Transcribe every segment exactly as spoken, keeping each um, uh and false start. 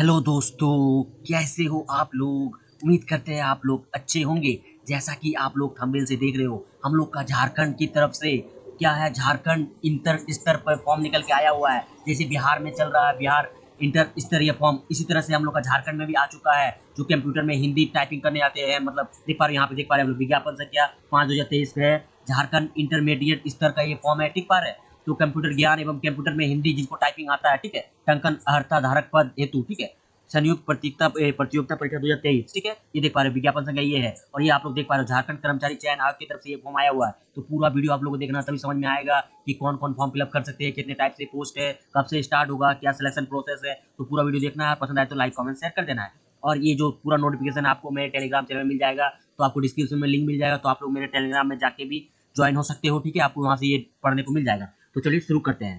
Hello दोस्तों, कैसे हो आप लोग। उम्मीद करते हैं आप लोग अच्छे होंगे। जैसा कि आप लोग थंबनेल से देख रहे हो, हम लोग का झारखंड की तरफ से क्या है, झारखंड इंटर स्तर पर फॉर्म निकल के आया हुआ है। जैसे बिहार में चल रहा है बिहार इंटर स्तरीय फॉर्म, इसी तरह से हम लोग का झारखंड में भी आ चुका है। जो कंप्यूटर में हिंदी टाइपिंग करने आते हैं, मतलब देख पा रहे हो, यहाँ पे देख पा रहे हैं विज्ञापन संख्या पाँच दो हज़ार तेईस में झारखंड इंटरमीडिएट स्तर का ये फॉर्म है, ठीक पा रहे हैं। तो कंप्यूटर ज्ञान एवं कंप्यूटर में हिंदी जिनको टाइपिंग आता है, ठीक है, टंकन अर्हता धारक पद हेतु, ठीक है, संयुक्त प्रतियोगिता प्रतियोगिता परीक्षा दो हज़ार तेईस, ठीक है, ये देख पा रहे हो विज्ञापन संख्या ये है। और ये आप लोग देख पा रहे हो झारखंड कर्मचारी चयन आयोग की तरफ से ये फॉर्म आया हुआ है। तो पूरा वीडियो आप लोगों को देखना, तभी समझ में आएगा कि कौन कौन फॉर्म फिलअप कर सकते हैं, कितने टाइप से पोस्ट है, कब से स्टार्ट होगा, क्या सिलेक्शन प्रोसेस है। तो पूरा वीडियो देखना है, पसंद आए तो लाइक कमेंट शेयर कर देना है। और ये जो पूरा नोटिफिकेशन आपको मेरे टेलीग्राम चैनल में मिल जाएगा, तो आपको डिस्क्रिप्शन में लिंक मिल जाएगा, तो आप लोग मेरे टेलीग्राम में जाके भी ज्वाइन हो सकते हो, ठीक है, आपको वहाँ से ये पढ़ने को मिल जाएगा। तो चलिए शुरू करते हैं।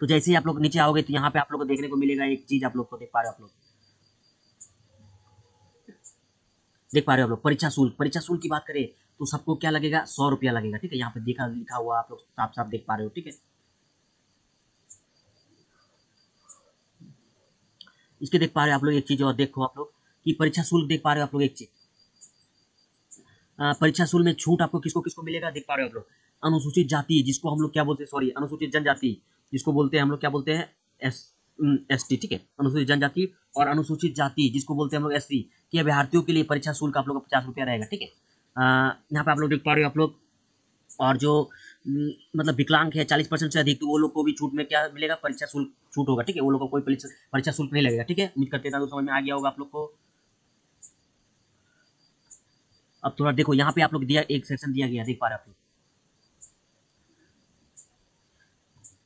तो जैसे ही आप लोग नीचे आओगे तो यहाँ पे आप लोग को देखने को मिलेगा एक चीज, आप लोग को देख पा रहे हो, आप लोग देख पा रहे हो आप लोग परीक्षा शुल्क। परीक्षा शुल्क की बात करें तो सबको क्या लगेगा, सौ रुपया लगेगा, ठीक है, यहाँ पे देखा लिखा हुआ आप लोग साफ साफ देख पा रहे हो, ठीक है। इसके देख पा रहे हो आप लोग एक चीज और देखो आप लोग कि परीक्षा शुल्क देख पा रहे हो आप लोग एक चीज, परीक्षा शुल्क में छूट आपको किसको किसको मिलेगा देख पा रहे हो आप लोग। अनुसूचित जाति जिसको हम लोग क्या बोलते हैं, सॉरी अनुसूचित जनजाति जिसको बोलते हैं हम लोग क्या बोलते हैं एस एस टी, ठीक है, अनुसूचित जनजाति और अनुसूचित जाति जिसको बोलते हैं हम लोग एस सी के अभ्यर्थियों के लिए परीक्षा शुल्क आप लोग का पचास रुपया रहेगा, ठीक है। यहाँ पे आप लोग देख पा रहे हो आप लोग। और जो मतलब विकलांग है चालीस परसेंट से अधिक, तो वो लोग को भी छूट में क्या मिलेगा, परीक्षा शुल्क छूट होगा, ठीक है, वो लोग को कोई परीक्षा शुल्क नहीं लगेगा, ठीक है। उम्मीद करते हैं समझ में आ गया होगा आप लोग को। अब थोड़ा देखो यहाँ पे आप लोग दिया एक सेक्शन दिया गया, देख पा रहे आप लोग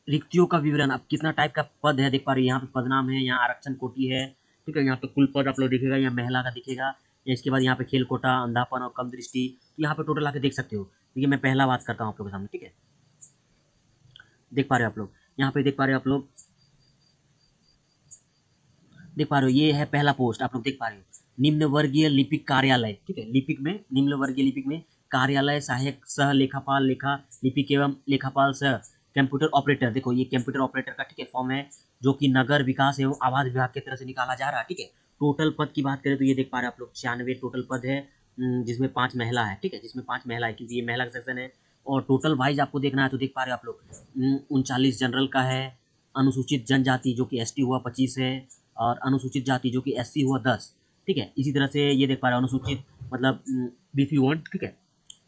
रिक्तियों का विवरण। अब कितना टाइप का पद है देख पा रहे हो, यहाँ पे पदनाम है, यहाँ आरक्षण कोटि है, ठीक है, यहाँ पे कुल पद आप लोग देखेगा, यहाँ महिला का दिखेगा, या इसके बाद यहाँ पे खेल कोटा, अंधापन और कम दृष्टि, तो यहाँ पे टोटल आके देख सकते हो। ठीक है, मैं पहला बात करता हूँ आप लोग के सामने, ठीक है, देख पा रहे हो आप लोग, यहाँ पे देख पा रहे हो आप लोग, देख पा रहे हो ये है पहला पोस्ट आप लोग देख पा रहे हो, निम्न वर्गीय लिपिक कार्यालय, ठीक है, लिपिक में निम्न वर्गीय लिपिक में कार्यालय सहायक सह लेखापाल लेखा लिपिक एवं लेखापाल सह कंप्यूटर ऑपरेटर। देखो ये कंप्यूटर ऑपरेटर का, ठीक है, फॉर्म है जो कि नगर विकास एवं आवास विभाग की तरफ से निकाला जा रहा है, ठीक है। टोटल पद की बात करें तो ये देख पा रहे हो आप लोग छियानवे टोटल पद है, जिसमें पांच महिला है, ठीक है, जिसमें पांच महिला है क्योंकि ये महिला का सेक्शन है। और टोटल वाइज आपको देखना है तो देख पा रहे हो आप लोग उनचालीस जनरल का है, अनुसूचित जनजाति जो कि एस टी हुआ पच्चीस है, और अनुसूचित जाति जो कि एस सी हुआ दस, ठीक है। इसी तरह से ये देख पा रहे हो अनुसूचित मतलब बी सी वन, ठीक है,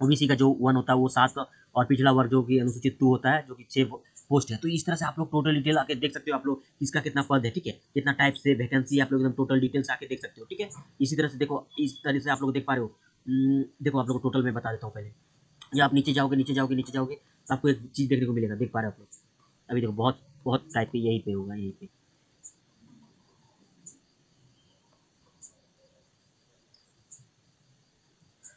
ओबीसी का जो वन होता है वो सात, और पिछड़ा वर्ग जो कि अनुसूचित टू होता है जो कि छः पोस्ट है। तो इस तरह से आप लोग टोटल डिटेल आके देख सकते हो आप लोग किसका कितना पद है, ठीक है, कितना टाइप से वैकेंसी, आप लोग एकदम टोटल डिटेल्स आके देख सकते हो, ठीक है। इसी तरह से देखो, इस तरह से आप लोग देख पा रहे हो, देखो आप लोग टोटल में बता देता हूँ पहले, या आप नीचे जाओगे नीचे जाओगे नीचे जाओगे तो आपको एक चीज़ देखने को मिलेगा, देख पा रहे हो आप लोग। अभी देखो बहुत बहुत टाइप के यहीं पर होगा, यहीं पर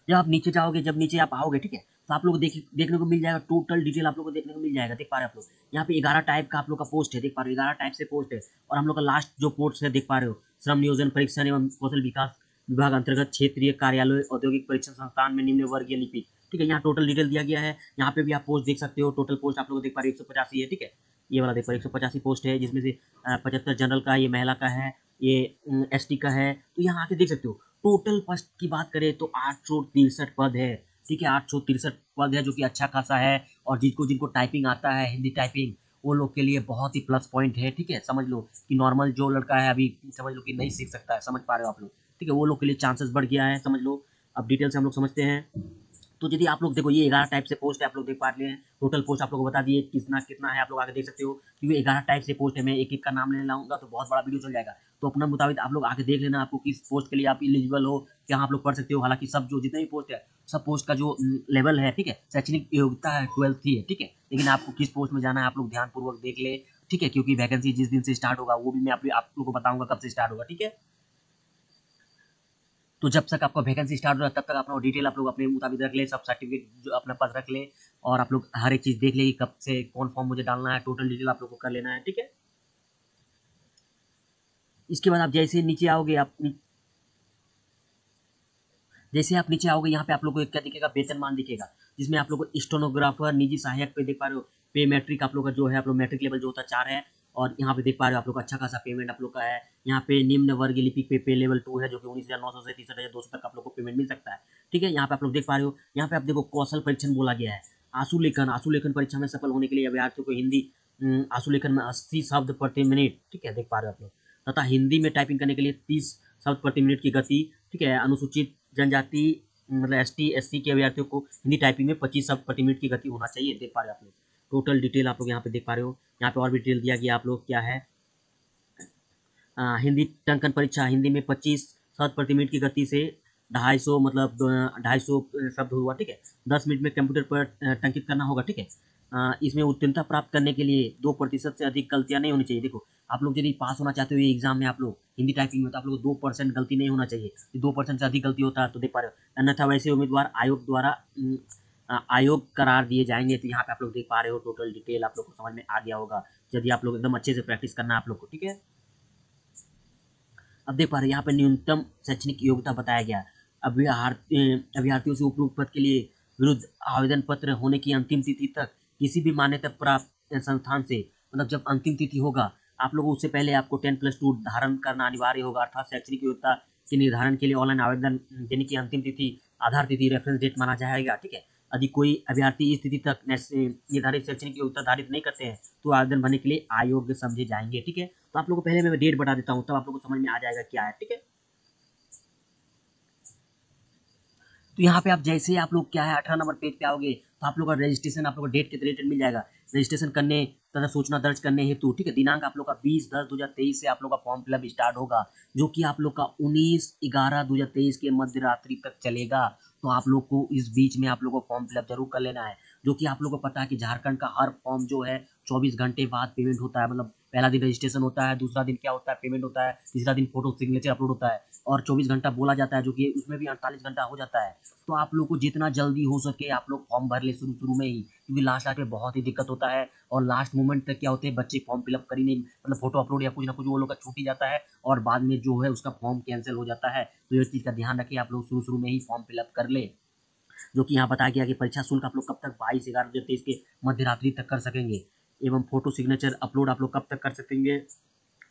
जब आप नीचे जाओगे, जब नीचे आप आओगे, ठीक है, तो आप लोग देख देखने को मिल जाएगा, टोटल डिटेल आप लोग को देखने को मिल जाएगा, देख पा रहे हो आप लोग। यहाँ पे ग्यारह टाइप का आप लोग का पोस्ट है, देख पा रहे हो, ग्यारह टाइप से पोस्ट है। और हम लोग का लास्ट जो पोस्ट है देख पा रहे हो, श्रम नियोजन परीक्षण एवं कौशल विकास विभाग अंतर्गत क्षेत्रीय कार्यालय औद्योगिक परीक्षण संस्थान में निम्न वर्गीय लिपिक, ठीक है, यहाँ टोटल डिटेल दिया गया है। यहाँ पे भी आप पोस्ट देख सकते हो, टोटल पोस्ट आप लोग देख पा रहे हो एक सौ पचासी है, ठीक है, ये वाला देख पा रहे हो एक सौ पचासी पोस्ट है, जिसमें से पचहत्तर जनरल का, ये महिला का है, ये एस टी का है। तो यहाँ आके देख सकते हो। टोटल पद की बात करें तो आठ सौ तिरसठ पद है, ठीक है, आठ सौ तिरसठ पद है जो कि अच्छा खासा है। और जिनको जिनको टाइपिंग आता है हिंदी टाइपिंग, वो लोग के लिए बहुत ही प्लस पॉइंट है, ठीक है। समझ लो कि नॉर्मल जो लड़का है अभी, समझ लो कि नहीं सीख सकता है, समझ पा रहे हो आप लोग, ठीक है, वो लोग के लिए चांसेस बढ़ गया है, समझ लो। अब डिटेल से हम लोग समझते हैं। तो यदि आप लोग देखो ये ग्यारह टाइप से पोस्ट है आप लोग देख पा रहे हैं, टोटल पोस्ट आप लोग को बता दिए कितना कितना है, आप लोग आगे देख सकते हो क्योंकि ग्यारह टाइप से पोस्ट है। मैं एक एक का नाम लेने लाऊंगा तो बहुत बड़ा वीडियो चल जाएगा, तो अपना मुताबिक आप लोग आगे देख लेना आपको किस पोस्ट के लिए आप एलिजिबल हो, क्या आप लोग पढ़ सकते हो। हालांकि सब जो जितने भी पोस्ट है, सब पोस्ट का जो लेवल है, ठीक है, शैक्षणिक योग्यता है ट्वेल्थ की है, ठीक है, लेकिन आपको किस पोस्ट में जाना है आप लोग ध्यानपूर्वक देख ले, ठीक है, क्योंकि वैकेंसी जिस दिन से स्टार्ट होगा वो भी मैं आप लोग को बताऊंगा कब से स्टार्ट होगा, ठीक है। तो जब तक आपका वैकेंसी स्टार्ट हो रहा है तब तक अपना डिटेल आप लोग अपने मुताबिक रख ले, सब सर्टिफिकेट जो अपने पास रख ले, और आप लोग हर एक चीज़ देख ले कि कब से कौन फॉर्म मुझे डालना है, टोटल डिटेल आप लोग को कर लेना है, ठीक है। इसके बाद आप जैसे नीचे आओगे, आप जैसे आप नीचे आओगे यहाँ पे आप लोग को क्या दिखेगा, वेतन मान दिखेगा, जिसमें आप लोग को स्टेनोग्राफर निजी सहायक पे देख पा रहे हो, पे मैट्रिक आप लोग का जो है, आप लोग मैट्रिक लेवल जो होता है चार है, और यहाँ पे देख पा रहे हो आप लोग अच्छा खासा पेमेंट आप लोग का है। यहाँ पे निम्न वर्ग लिपिक पे पे लेवल टू है जो कि उन्नीस हज़ार नौ सौ से तीस हज़ार दो सौ तक आप लोग को पेमेंट मिल सकता है। ठीक है, यहाँ पे आप लोग देख पा रहे हो, यहाँ पे आप देखो कौशल परीक्षण बोला गया है। आंसू लेखन आंसू लेखन परीक्षा में सफल होने के लिए अभ्यर्थियों को हिंदी आंसू लेखन में अस्सी शब्द प्रति मिनट, ठीक है, देख पा रहे हो आप लोग, तथा हिंदी में टाइपिंग करने के लिए तीस शब्द प्रति मिनट की गति, ठीक है। अनुसूचित जनजाति मतलब एस टी एस सी के अभ्यर्थियों को हिंदी टाइपिंग में पच्चीस शब्द प्रति मिनट की गति होना चाहिए, देख पा रहे हो आप लोग। टोटल डिटेल आप लोग यहाँ पे देख पा रहे हो, यहाँ पे और भी डिटेल दिया गया आप लोग क्या है। आ, हिंदी टंकन परीक्षा हिंदी में पच्चीस शब्द प्रति मिनट की गति से ढाई सौ मतलब ढाई सौ शब्द हुआ, ठीक है। दस मिनट में कंप्यूटर पर टंकित करना होगा, ठीक है। इसमें उत्तीर्णता प्राप्त करने के लिए दो प्रतिशत से अधिक गलतियाँ नहीं होनी चाहिए। देखो आप लोग यदि पास होना चाहते हो एग्जाम में, आप लोग हिंदी टाइपिंग में, तो आप लोग दो परसेंट गलती नहीं होना चाहिए। दो परसेंट से अधिक गलती होता है तो देख पा रहे हो, अन्यथा वैसे उम्मीदवार आयोग द्वारा आयोग करार दिए जाएंगे। तो यहाँ पे आप लोग देख पा रहे हो टोटल डिटेल आप लोग को समझ में आ गया होगा, यदि आप लोग एकदम अच्छे से प्रैक्टिस करना आप लोग को, ठीक है। अब देख पा रहे हो यहाँ पे न्यूनतम शैक्षणिक योग्यता बताया गया। अभ्यर्थियों से उपरोक्त पद के लिए विरुद्ध आवेदन पत्र होने की अंतिम तिथि तक किसी भी मान्यता प्राप्त संस्थान से, मतलब जब अंतिम तिथि होगा आप लोग उससे पहले आपको टेन प्लस टू धारण करना अनिवार्य होगा। अर्थात शैक्षणिक योग्यता के निर्धारण के लिए ऑनलाइन आवेदन देने की अंतिम तिथि आधार तिथि रेफरेंस डेट माना जाएगा, ठीक है। यदि कोई अभ्यर्थी इस तिथि तक निर्धारित शैक्षणिक योग्यता धारित नहीं करते हैं तो आवेदन भरने के लिए अयोग्य समझे जाएंगे, ठीक है। तो आप लोगों को पहले मैं डेट बता देता हूँ, तब आप लोगों को समझ में आ जाएगा क्या है, ठीक है। तो यहाँ पे आप जैसे ही आप लोग क्या है अठारह नंबर पेज पे आओगे तो आप लोग का रजिस्ट्रेशन आप लोग को डेट के रिलेटेड मिल जाएगा। रजिस्ट्रेशन करने तथा सूचना दर्ज करने हेतु, ठीक है, दिनांक आप लोग का बीस दस दो हज़ार तेईस से आप लोग का फॉर्म फिलअप स्टार्ट होगा, जो कि आप लोग का उन्नीस ग्यारह दो हज़ार तेईस के मध्य रात्रि तक चलेगा। तो आप लोग को इस बीच में आप लोग को फॉर्म फिलअप जरूर कर लेना है, जो कि आप लोग को पता है कि झारखंड का हर फॉर्म जो है चौबीस घंटे बाद पेमेंट होता है। मतलब पहला दिन रजिस्ट्रेशन होता है, दूसरा दिन क्या होता है पेमेंट होता है, तीसरा दिन फोटो सिग्नेचर अपलोड होता है, और चौबीस घंटा बोला जाता है जो कि उसमें भी अड़तालीस घंटा हो जाता है। तो आप लोग को जितना जल्दी हो सके आप लोग फॉर्म भर ले शुरू शुरू में ही, क्योंकि लास्ट लास्ट में बहुत ही दिक्कत होता है और लास्ट मोमेंट तक क्या होते हैं बच्चे फॉर्म फिलअप कर ही नहीं, मतलब फोटो अपलोड या कुछ ना कुछ वो लोग का छूट ही जाता है और बाद में जो है उसका फॉर्म कैंसिल हो जाता है। तो ये चीज़ का ध्यान रखिए, आप लोग शुरू शुरू में ही फॉर्म फिलअप कर ले, जो कि यहाँ बताया गया कि परीक्षा शुल्क आप लोग कब तक बाईस ग्यारह दो हज़ार तेईस के मध्य रात्रि तक कर सकेंगे, एवं फोटो सिग्नेचर अपलोड आप लोग कब तक कर सकेंगे,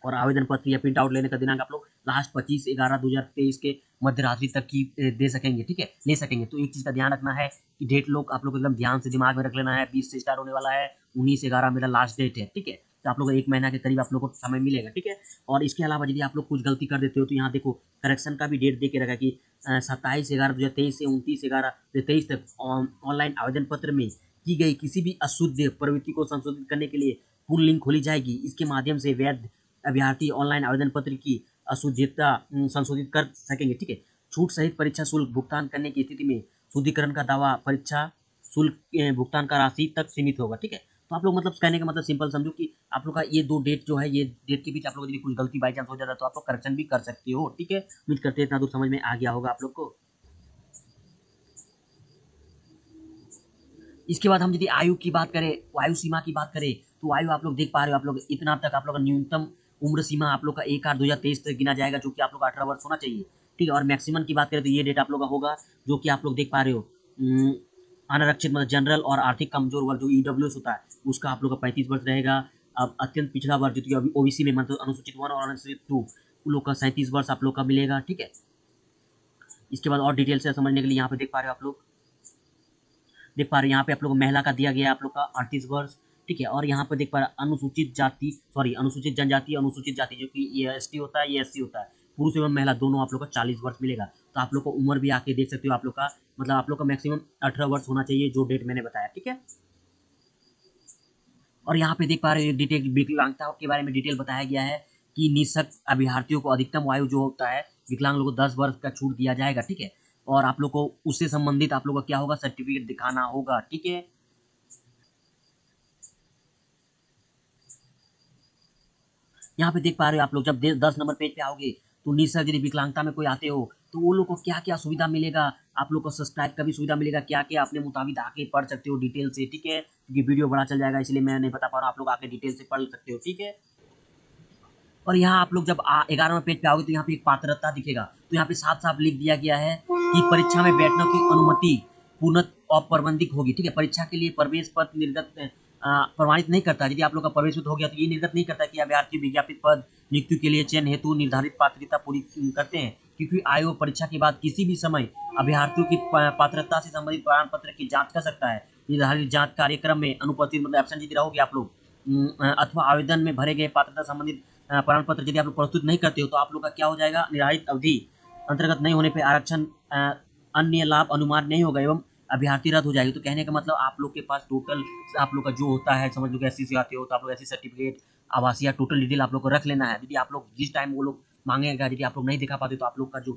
और आवेदन पत्र या प्रिंट आउट लेने का दिनांक आप लोग लास्ट पच्चीस ग्यारह दो हज़ार तेईस के मध्य रात्रि तक की दे सकेंगे, ठीक है, ले सकेंगे। तो एक चीज़ का ध्यान रखना है कि डेट लोग आप लोग एकदम ध्यान से दिमाग में रख लेना है। बीस से स्टार्ट होने वाला है, उन्नीस ग्यारह मेरा लास्ट डेट है, ठीक है। तो आप लोग एक महीना के करीब आप लोग को समय मिलेगा, ठीक है। और इसके अलावा यदि आप लोग कुछ गलती कर देते हो तो यहाँ देखो करेक्शन का भी डेट दे के रखा कि सत्ताईस ग्यारह दो हज़ार तेईस से उनतीस ग्यारह दो हज़ार तेईस तक ऑनलाइन आवेदन पत्र में की गई किसी भी अशुद्ध प्रवृत्ति को संशोधित करने के लिए पूर्ण लिंक खोली जाएगी। इसके माध्यम से वैध अभ्यर्थी ऑनलाइन आवेदन पत्र की अशुद्धता संशोधित कर सकेंगे, ठीक है। छूट सहित परीक्षा शुल्क भुगतान करने की स्थिति में शुद्धिकरण का दावा परीक्षा शुल्क भुगतान का राशि तक सीमित होगा, ठीक है। तो आप लोग मतलब कहने का मतलब सिंपल समझो कि आप लोग का ये दो डेट जो है, ये डेट के बीच आप लोग यदि कुछ गलती बाई चांस हो जाता है तो आप लोग करेक्शन भी कर सकते हो, ठीक है। उम्मीद करते हैं इतना दूर समझ में आ गया होगा आप लोग को। इसके बाद हम यदि आयु की बात करें, आयु सीमा की बात करें, तो आयु आप लोग देख पा रहे हो आप लोग इतना तक आप लोग का न्यूनतम उम्र सीमा आप लोग का एक आठ दो हज़ार तेईस तक गिना जाएगा, जो कि आप लोग का अठारह वर्ष होना चाहिए, ठीक है। और मैक्सिमम की बात करें तो ये डेट आप लोग का होगा, जो कि आप लोग देख पा रहे हो अनारक्षित मतलब जनरल और आर्थिक कमजोर वर्ग जो ई डब्ल्यू एस होता है उसका आप लोग का पैंतीस वर्ष रहेगा। अब अत्यंत पिछड़ा वर्ग जो कि अभी ओ बी सी में मतलब अनुसूचित वन और अनुसूचित टू उन लोग का सैंतीस वर्ष आप लोग का मिलेगा, ठीक है। इसके बाद और डिटेल से समझने के लिए यहाँ पे देख पा रहे हो आप लोग देख पा रहे हो यहाँ पे आप लोग महिला का दिया गया आप लोग का अड़तीस वर्ष, ठीक है। और यहाँ पे देख पा रहे अनुसूचित जाति सॉरी अनुसूचित जनजाति अनुसूचित जाति जो कि ये एस टी होता है ये एस सी होता है पुरुष एवं महिला दोनों आप लोग का चालीस वर्ष मिलेगा। तो आप लोग को उम्र भी आके देख सकते हो आप लोग का मतलब आप लोग का मैक्सिमम अठारह वर्ष होना चाहिए जो डेट मैंने बताया, ठीक है। और यहाँ पे देख पा रहे हो डिटेल विकलांगता के बारे में डिटेल बताया गया है कि निःशक्त अभ्यर्थियों को अधिकतम आयु जो होता है विकलांग लोगों को दस वर्ष का छूट दिया जाएगा, ठीक है। और आप लोग को उससे संबंधित आप लोग का क्या होगा सर्टिफिकेट दिखाना होगा, ठीक है। यहाँ पे देख पा रहे हो आप लोग जब दस नंबर पेज पे आओगे तो निःशक्त यदि विकलांगता में कोई आते हो तो वो लोग को क्या क्या सुविधा मिलेगा, आप लोग को सब्सक्राइब का भी सुविधा मिलेगा, क्या क्या अपने मुताबिक आके पढ़ सकते हो डिटेल से, ठीक है। क्योंकि वीडियो बड़ा चल जाएगा इसलिए मैं नहीं बता पा रहा हूँ, आप लोग आके डिटेल से पढ़ सकते हो, ठीक है। और यहाँ आप लोग जब ग्यारहवें पेज पे आओगे तो यहाँ पे एक पात्रता दिखेगा, तो यहाँ पे साफ साफ लिख दिया गया है कि परीक्षा में बैठने की अनुमति पूर्णतः औपबंधिक होगी, ठीक है। परीक्षा के लिए प्रवेश पत्र निर्गत प्रमाणित नहीं करता। यदि आप लोग का प्रवेश हो गया तो ये निर्गत नहीं करता कि आप बिहार के विज्ञापित पद नियुक्ति के लिए चयन हेतु निर्धारित पात्रता पूरी करते हैं, क्योंकि आयोग परीक्षा के बाद किसी भी समय अभ्यर्थियों की पात्रता से संबंधित प्रमाण पत्र की जाँच कर सकता है। निर्धारित जाँच कार्यक्रम में अनुपस्थित मतलब एब्सेंट यदि रहोगे आप लोग अथवा आवेदन में भरे गए पात्रता संबंधित प्रमाण पत्र यदि आप लोग प्रस्तुत नहीं करते हो तो आप लोग का क्या हो जाएगा, निर्धारित अवधि अंतर्गत नहीं होने पर आरक्षण अन्य लाभ अनुमान नहीं होगा एवं अभ्यर्थी रद्द हो जाएगी। तो कहने का मतलब आप लोग के पास टोटल आप लोग का जो होता है, समझ लो कि एस सी से आते हो तो आप लोग एस सी सर्टिफिकेट आवासीय टोटल डिटेल आप लोग को रख लेना है। यदि आप लोग जिस टाइम वो लोग मांगेगा यदि आप लोग नहीं दिखा पाते तो आप लोग का जो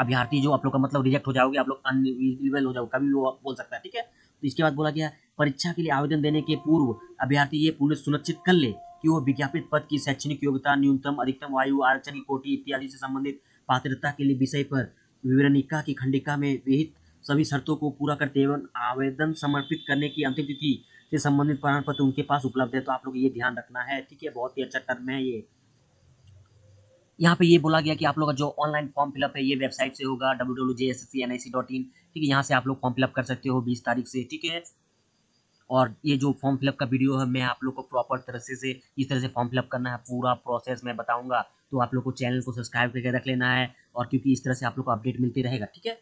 अभ्यर्थी जो आप लोग का मतलब रिजेक्ट हो जाओगे, आप लोग अनएलिजिबल हो जाओगे, कभी वो बोल सकता है। ठीक है, तो इसके बाद बोला गया परीक्षा के लिए आवेदन देने के पूर्व अभ्यर्थी ये पूर्ण सुनिश्चित कर ले कि वो विज्ञापित पद की शैक्षणिक योग्यता, न्यूनतम अधिकतम आयु, आरक्षण की कोटि इत्यादि से संबंधित पात्रता के लिए विषय पर विवरणिका की खंडिका में विहित सभी शर्तों को पूरा करते एवं आवेदन समर्पित करने की अंतिम तिथि से संबंधित प्रमाण पत्र उनके पास उपलब्ध है। तो आप लोग ये ध्यान रखना है। ठीक है, बहुत ही अच्छा टर्म है ये। यहाँ पे ये बोला गया कि आप लोग का जो ऑनलाइन फॉर्म फिलअप है ये वेबसाइट से होगा W W W dot J S S C N I C dot in. ठीक है, यहाँ से आप लोग फॉर्म फिलअप कर सकते हो बीस तारीख से। ठीक है, और ये जो फॉर्म फिलअप का वीडियो है मैं आप लोग को प्रॉपर तरह से इस तरह से फॉर्म फिलअप करना है, पूरा प्रोसेस मैं बताऊँगा। तो आप लोग को चैनल को सब्सक्राइब करके रख लेना है, और क्योंकि इस तरह से आप लोग को अपडेट मिलती रहेगा। ठीक है,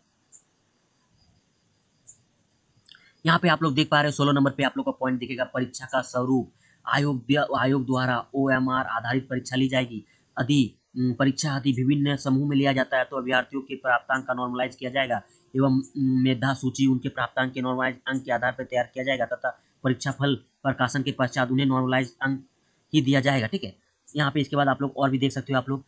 यहाँ पे आप लोग देख पा रहे हो सोलह नंबर पे आप लोग का पॉइंट दिखेगा, परीक्षा का स्वरूप। आयोग आयोग द्वारा ओ एम आर आधारित परीक्षा ली जाएगी। अधि परीक्षा अधि विभिन्न समूह में लिया जाता है, तो अभ्यर्थियों के प्राप्तांक का नॉर्मलाइज किया जाएगा एवं मेधा सूची उनके प्राप्तांक के नॉर्मलाइज अंक के आधार पर तैयार किया जाएगा तथा परीक्षा फल प्रकाशन के पश्चात उन्हें नॉर्मलाइज अंक ही दिया जाएगा। ठीक है, यहाँ पे इसके बाद आप लोग और भी देख सकते हो, आप लोग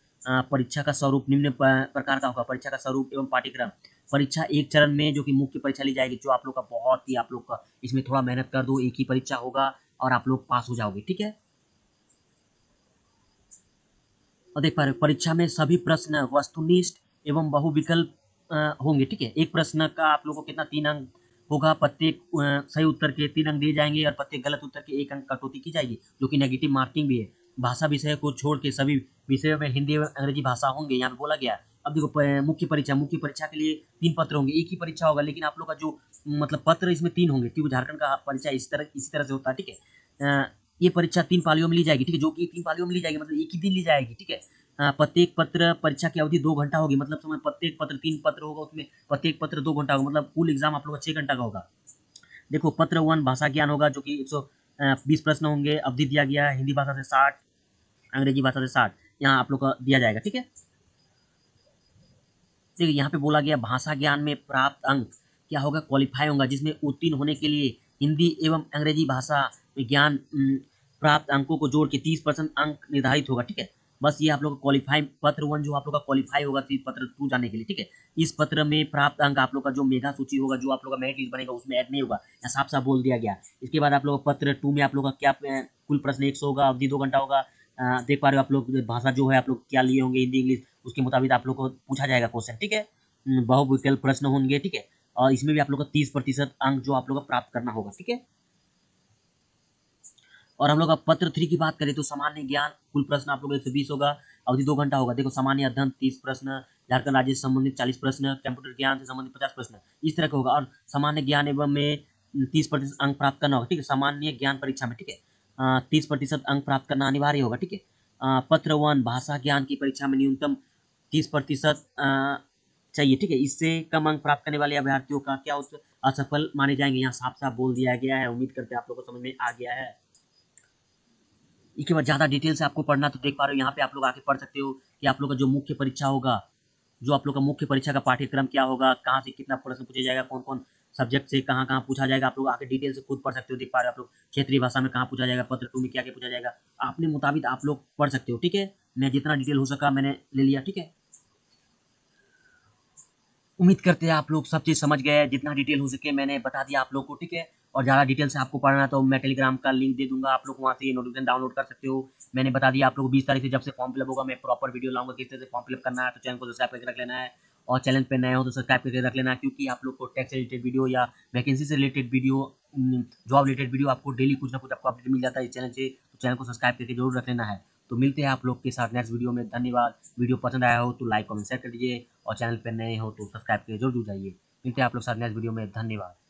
परीक्षा का स्वरूप निम्न प्रकार का होगा। परीक्षा का स्वरूप एवं पाठ्यक्रम, परीक्षा एक चरण में जो कि मुख्य परीक्षा ली जाएगी, जो आप लोग का बहुत ही आप लोग का इसमें थोड़ा मेहनत कर दो, एक ही परीक्षा होगा और आप लोग पास हो जाओगे। ठीक है, और देख पा रहे हो परीक्षा में सभी प्रश्न वस्तुनिष्ठ एवं बहुविकल्प होंगे। ठीक है, एक प्रश्न का आप लोगों को कितना तीन अंक होगा, प्रत्येक सही उत्तर के तीन अंक दिए जाएंगे और प्रत्येक गलत उत्तर के एक अंक कटौती की जाएगी, जो कि नेगेटिव मार्किंग भी है। भाषा विषय को छोड़ के सभी विषयों में हिंदी एवं अंग्रेजी भाषा होंगे, यहाँ पे बोला गया। अब देखो मुख्य परीक्षा, मुख्य परीक्षा के लिए तीन पत्र होंगे, एक ही परीक्षा होगा, लेकिन आप लोग का जो मतलब पत्र इसमें तीन होंगे, क्योंकि झारखंड का परीक्षा इस तरह इसी तरह से होता है। ठीक है, ये परीक्षा तीन पालियों में ली जाएगी। ठीक है, जो कि तीन पालियों में ली जाएगी मतलब एक ही दिन ली जाएगी। ठीक है, प्रत्येक पत्र परीक्षा की अवधि दो घंटा होगी, मतलब समय प्रत्येक पत्र तीन पत्र होगा, उसमें प्रत्येक पत्र दो घंटा होगा, मतलब कुल एग्जाम आप लोग का छः घंटा का होगा। देखो पत्र वन भाषा ज्ञान होगा, जो कि एक सौ बीस प्रश्न होंगे, अवधि दिया गया हिंदी भाषा से साठ, अंग्रेजी भाषा से साठ, यहाँ आप लोग का दिया जाएगा। ठीक है, देखिए यहाँ पे बोला गया भाषा ज्ञान में प्राप्त अंक क्या होगा, क्वालिफाई होगा, जिसमें उत्तीर्ण होने के लिए हिंदी एवं अंग्रेजी भाषा में ज्ञान प्राप्त अंकों को जोड़ के तीस परसेंट अंक निर्धारित होगा। ठीक है, बस ये आप लोग का क्वालिफाई पत्र वन जो आप लोग का क्वालिफाई होगा थी पत्र टू जाने के लिए। ठीक है, इस पत्र में प्राप्त अंक आप लोग का जो मेधा सूची होगा, जो आप लोग का मेरिट लिस्ट बनेगा, उसमें ऐड नहीं होगा, या साफ साफ बोल दिया गया। इसके बाद आप लोग पत्र टू में आप लोग का क्या कुल प्रश्न एक सौ होगा, अवधि दो घंटा होगा। देख पा रहे हो आप लोग भाषा जो है आप लोग क्या लिए होंगे, हिंदी इंग्लिश, उसके मुताबिक आप लोग को पूछा जाएगा क्वेश्चन। ठीक है, बहुविकल्प प्रश्न होंगे। ठीक है, और इसमें भी आप लोग का तीस प्रतिशत अंक जो आप लोग का प्राप्त करना होगा। ठीक है, और हम लोग का पत्र थ्री की बात करें तो सामान्य ज्ञान कुल प्रश्न आप लोग एक सौ बीस होगा, अवधि दो घंटा होगा। देखो सामान्य अध्ययन तीस प्रश्न, झारखंड राज्य से संबंधित चालीस प्रश्न, कंप्यूटर ज्ञान से संबंधित पचास प्रश्न, इस तरह का होगा। और सामान्य ज्ञान एवं में तीस प्रतिशत अंक प्राप्त करना होगा। ठीक है, सामान्य ज्ञान परीक्षा में ठीक है तीस प्रतिशत अंक प्राप्त करना अनिवार्य होगा। ठीक है, पत्र वन भाषा ज्ञान की परीक्षा में न्यूनतम तीस प्रतिशत चाहिए। ठीक है, इससे कम अंक प्राप्त करने वाले अभ्यर्थियों का क्या असफल माने जाएंगे, यहाँ साफ साफ बोल दिया गया है। उम्मीद करते हैं आप लोगों को समझ में आ गया है। इसके बाद ज़्यादा डिटेल से आपको पढ़ना तो देख पा रहे हो यहाँ पे आप लोग आके पढ़ सकते हो कि आप लोग का जो मुख्य परीक्षा होगा, जो आप लोग का मुख्य परीक्षा का पाठ्यक्रम क्या होगा, कहाँ से कितना प्रश्न पूछा जाएगा, कौन कौन सब्जेक्ट से कहाँ कहाँ पूछा जाएगा, आप लोग आके डिटेल से खुद पढ़ सकते हो। देख पा रहे हो आप लोग क्षेत्रीय भाषा में कहाँ पूछा जाएगा, पत्र टू में क्या क्या पूछा जाएगा, अपने मुताबिक आप लोग पढ़ सकते हो। ठीक है, मैं जितना डिटेल हो सका मैंने ले लिया। ठीक है, उम्मीद करते हैं आप लोग सब चीज़ समझ गए हैं, जितना डिटेल हो सके मैंने बता दिया आप लोग को। ठीक है, और ज़्यादा डिटेल से आपको पढ़ना तो मैं टेलीग्राम का लिंक दे दूंगा, आप लोग वहाँ से ये नोटिफिकेशन डाउनलोड कर सकते हो। मैंने बता दिया आप लोग बीस तारीख से जब से फॉर्म फिलअप होगा मैं प्रॉपर वीडियो लाऊंगा किस तरह से फॉर्म फिलअप करना है, तो चैनल को सब्सक्राइब करके रख लेना है, और चैनल पर नए हो तो सब्सक्राइब करके रख लेना है, क्योंकि आप लोग को टैक्स से रिलेटेड वीडियो या वैकेंसी से related video, job related video आपको डेली कुछ ना कुछ आपको अपडेट मिल जाता है इस चैनल से। तो चैनल को सब्सक्राइब करके जरूर रख लेना है। तो मिलते हैं आप लोग के साथ नेक्स्ट वीडियो में। धन्यवाद। वीडियो पसंद आया हो तो लाइक कमेंट शेयर कर दीजिए, और चैनल पर नए हो तो सब्सक्राइब करके जरूर जुड़ जाइए। मिलते हैं आप लोग साथ नेक्स्ट वीडियो में। धन्यवाद।